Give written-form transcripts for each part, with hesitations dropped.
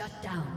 Shut down.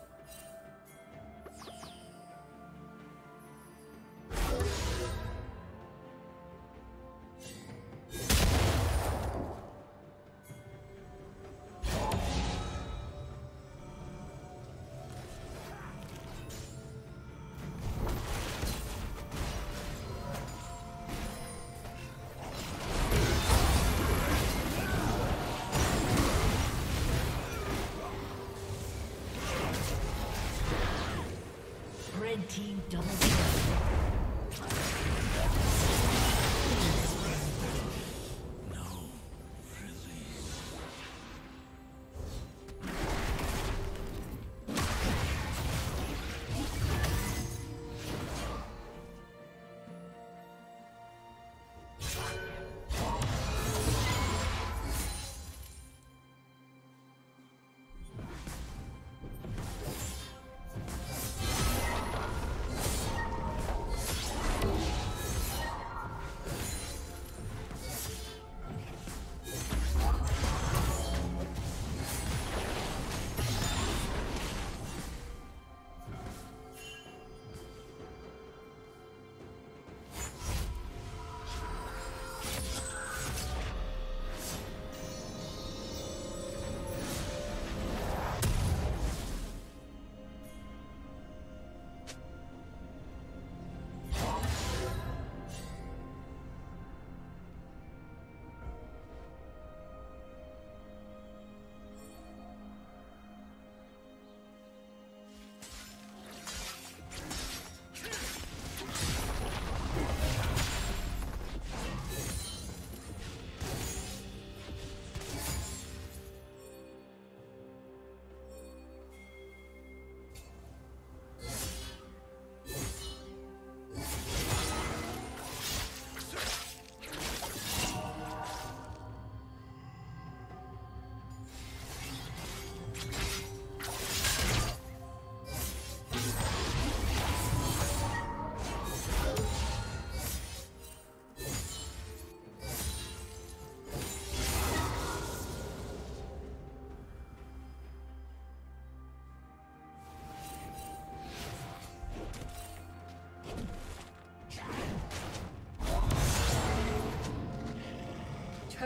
Team double kill. No, really.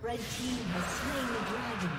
Red team has slain the dragon.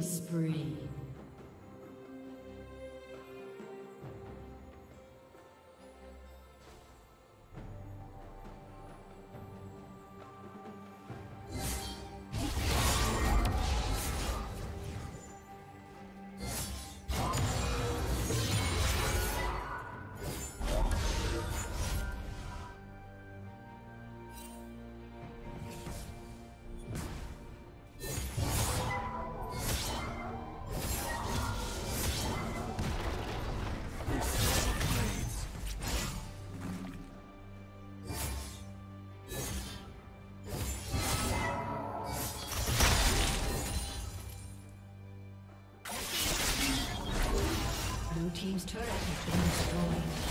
Spree. Team's turret has been destroyed.